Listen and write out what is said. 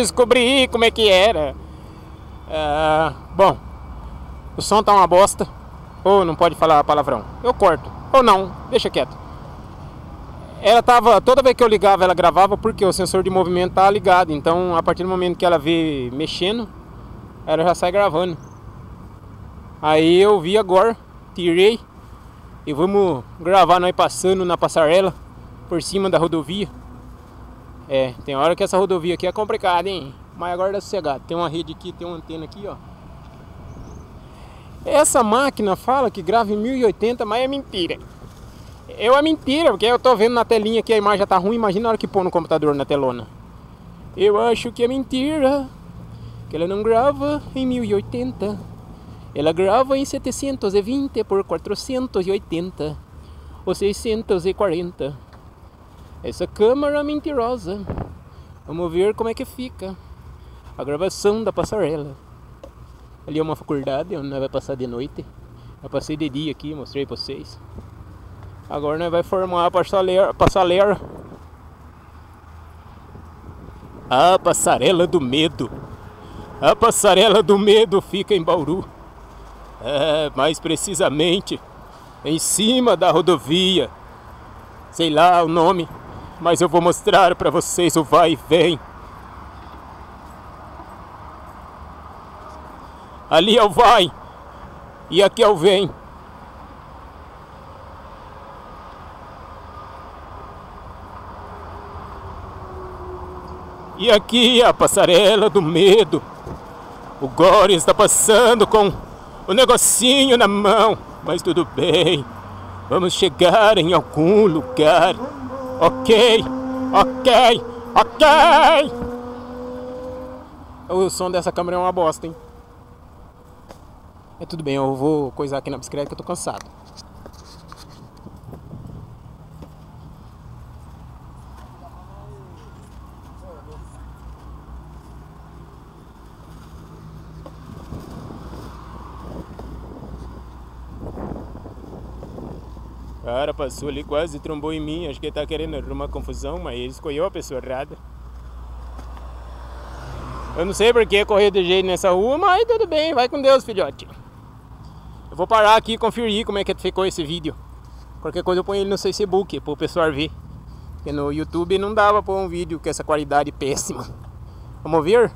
descobri como é que era. Bom, o som tá uma bosta. Ou não pode falar palavrão, eu corto. Ou não, deixa quieto. Ela tava, toda vez que eu ligava ela gravava, porque o sensor de movimento tá ligado. Então a partir do momento que ela vê mexendo, ela já sai gravando. Aí eu vi agora, tirei e vamos gravar nós passando na passarela por cima da rodovia. É, tem hora que essa rodovia aqui é complicada, hein? Mas agora é sossegado. Tem uma rede aqui, tem uma antena aqui, ó. Essa máquina fala que grava em 1080, mas é mentira. É mentira, porque eu tô vendo na telinha que a imagem já tá ruim. Imagina a hora que pôr no computador na telona. Eu acho que é mentira, que ela não grava em 1080. Ela grava em 720 por 480, ou 640. Essa câmera mentirosa. Vamos ver como é que fica a gravação da passarela. Ali é uma faculdade onde nós vai passar de noite. Eu passei de dia aqui, mostrei pra vocês. Agora nós vai formar a passarela. A Passarela do Medo. A Passarela do Medo fica em Bauru. É, mais precisamente em cima da rodovia. Sei lá o nome, mas eu vou mostrar pra vocês o vai e vem. Ali é o vai e aqui é o vem. E aqui é a Passarela do Medo. O Gory está passando com o negocinho na mão, mas tudo bem. Vamos chegar em algum lugar. Ok, ok, ok. O som dessa câmera é uma bosta, hein? É, tudo bem, eu vou coisar aqui na bicicleta que eu tô cansado. O cara passou ali, quase trombou em mim. Acho que ele tá querendo arrumar confusão, mas ele escolheu a pessoa errada. Eu não sei por que correr de jeito nessa rua, mas tudo bem, vai com Deus, filhote. Eu vou parar aqui e conferir como é que ficou esse vídeo. Qualquer coisa eu ponho ele no Facebook para o pessoal ver. Porque no YouTube não dava pôr um vídeo com essa qualidade péssima. Vamos ver?